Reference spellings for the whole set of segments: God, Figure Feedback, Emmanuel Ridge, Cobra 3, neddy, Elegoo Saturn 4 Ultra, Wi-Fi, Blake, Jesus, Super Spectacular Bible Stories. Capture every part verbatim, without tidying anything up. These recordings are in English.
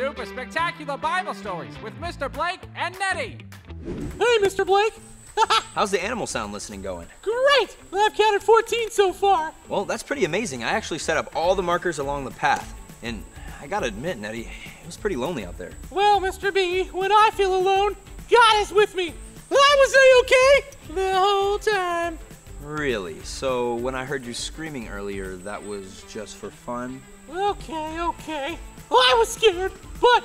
Super Spectacular Bible Stories with Mister Blake and Neddy. Hey, Mister Blake. How's the animal sound listening going? Great! Well, I've counted fourteen so far. Well, that's pretty amazing. I actually set up all the markers along the path. And I gotta admit, Neddy, it was pretty lonely out there. Well, Mister B, when I feel alone, God is with me. I was okay the whole time. Really? So when I heard you screaming earlier, that was just for fun? Okay, okay. Well, I was scared, but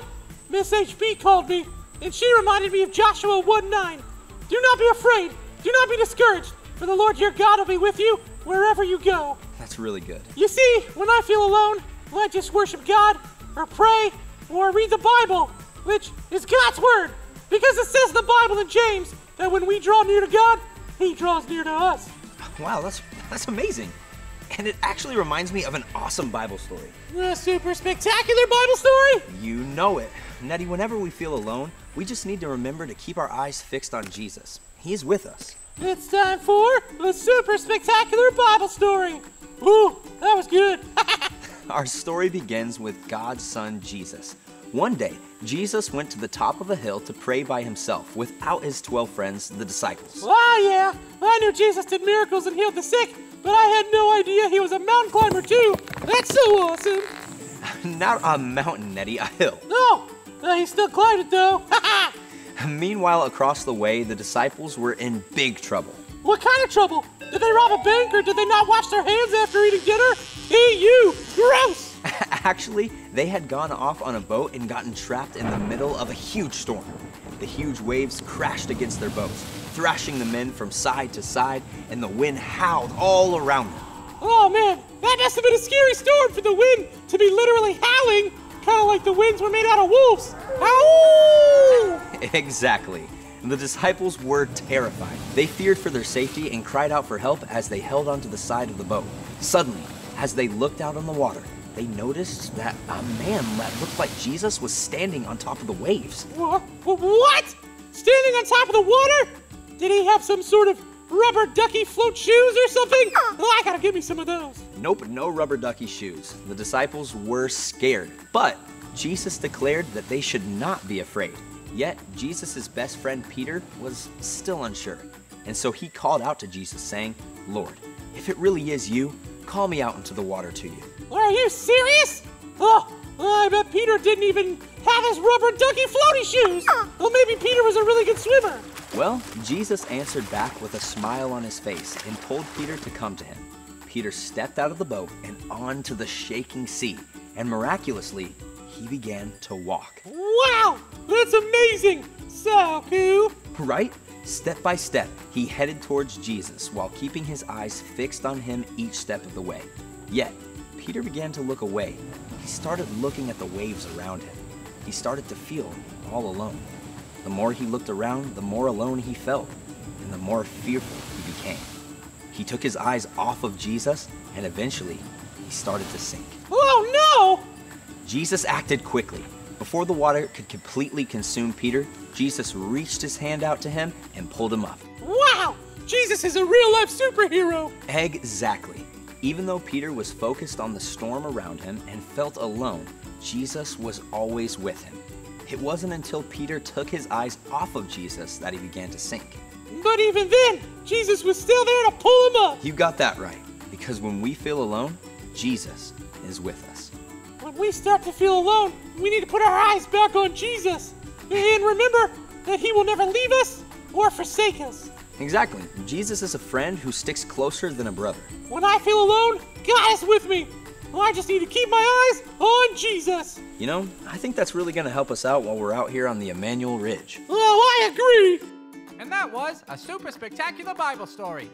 Miss H B called me, and she reminded me of Joshua one nine. Do not be afraid. Do not be discouraged, for the Lord your God will be with you wherever you go. That's really good. You see, when I feel alone, I just worship God, or pray, or read the Bible, which is God's word, because it says in the Bible in James that when we draw near to God, He draws near to us. Wow, that's that's amazing. And it actually reminds me of an awesome Bible story. The Super Spectacular Bible Story? You know it. Neddy, whenever we feel alone, we just need to remember to keep our eyes fixed on Jesus. He is with us. It's time for the Super Spectacular Bible Story. Ooh, that was good. Our story begins with God's son, Jesus. One day, Jesus went to the top of a hill to pray by himself without his twelve friends, the disciples. Oh, yeah. I knew Jesus did miracles and healed the sick, but I had no idea he was a mountain climber, too. That's so awesome. Not a mountain, Neddy, a hill. No, uh, he still climbed it, though. Meanwhile, across the way, the disciples were in big trouble. What kind of trouble? Did they rob a bank, or did they not wash their hands after eating dinner? E U, gross! Actually, they had gone off on a boat and gotten trapped in the middle of a huge storm. The huge waves crashed against their boats, thrashing the men from side to side, and the wind howled all around them. Oh man, that must have been a scary storm for the wind to be literally howling, kind of like the winds were made out of wolves. Howl! Exactly. The disciples were terrified. They feared for their safety and cried out for help as they held onto the side of the boat. Suddenly, as they looked out on the water, they noticed that a man that looked like Jesus was standing on top of the waves. What? Standing on top of the water? Did he have some sort of rubber ducky float shoes or something? Oh, I gotta get me some of those. Nope, no rubber ducky shoes. The disciples were scared, but Jesus declared that they should not be afraid. Yet, Jesus' best friend Peter was still unsure. And so he called out to Jesus saying, "Lord, if it really is you, call me out into the water to you." Are you serious? Oh, I bet Peter didn't even have his rubber ducky floaty shoes. Well, maybe Peter was a really good swimmer. Well, Jesus answered back with a smile on his face and told Peter to come to him. Peter stepped out of the boat and onto the shaking sea, and miraculously, he began to walk. Wow, that's amazing. So cool. Right? Step by step, he headed towards Jesus while keeping his eyes fixed on him each step of the way. Yet, Peter began to look away. He started looking at the waves around him. He started to feel all alone. The more he looked around, the more alone he felt, and the more fearful he became. He took his eyes off of Jesus, and eventually, he started to sink. Oh no! Jesus acted quickly. Before the water could completely consume Peter, Jesus reached his hand out to him and pulled him up. Wow! Jesus is a real-life superhero! Exactly. Even though Peter was focused on the storm around him and felt alone, Jesus was always with him. It wasn't until Peter took his eyes off of Jesus that he began to sink. But even then, Jesus was still there to pull him up! You got that right, because when we feel alone, Jesus is with us. When we start to feel alone, we need to put our eyes back on Jesus. And remember that he will never leave us or forsake us. Exactly. Jesus is a friend who sticks closer than a brother. When I feel alone, God is with me. Well, I just need to keep my eyes on Jesus. You know, I think that's really going to help us out while we're out here on the Emmanuel Ridge. Oh, I agree. And that was a Super Spectacular Bible Story.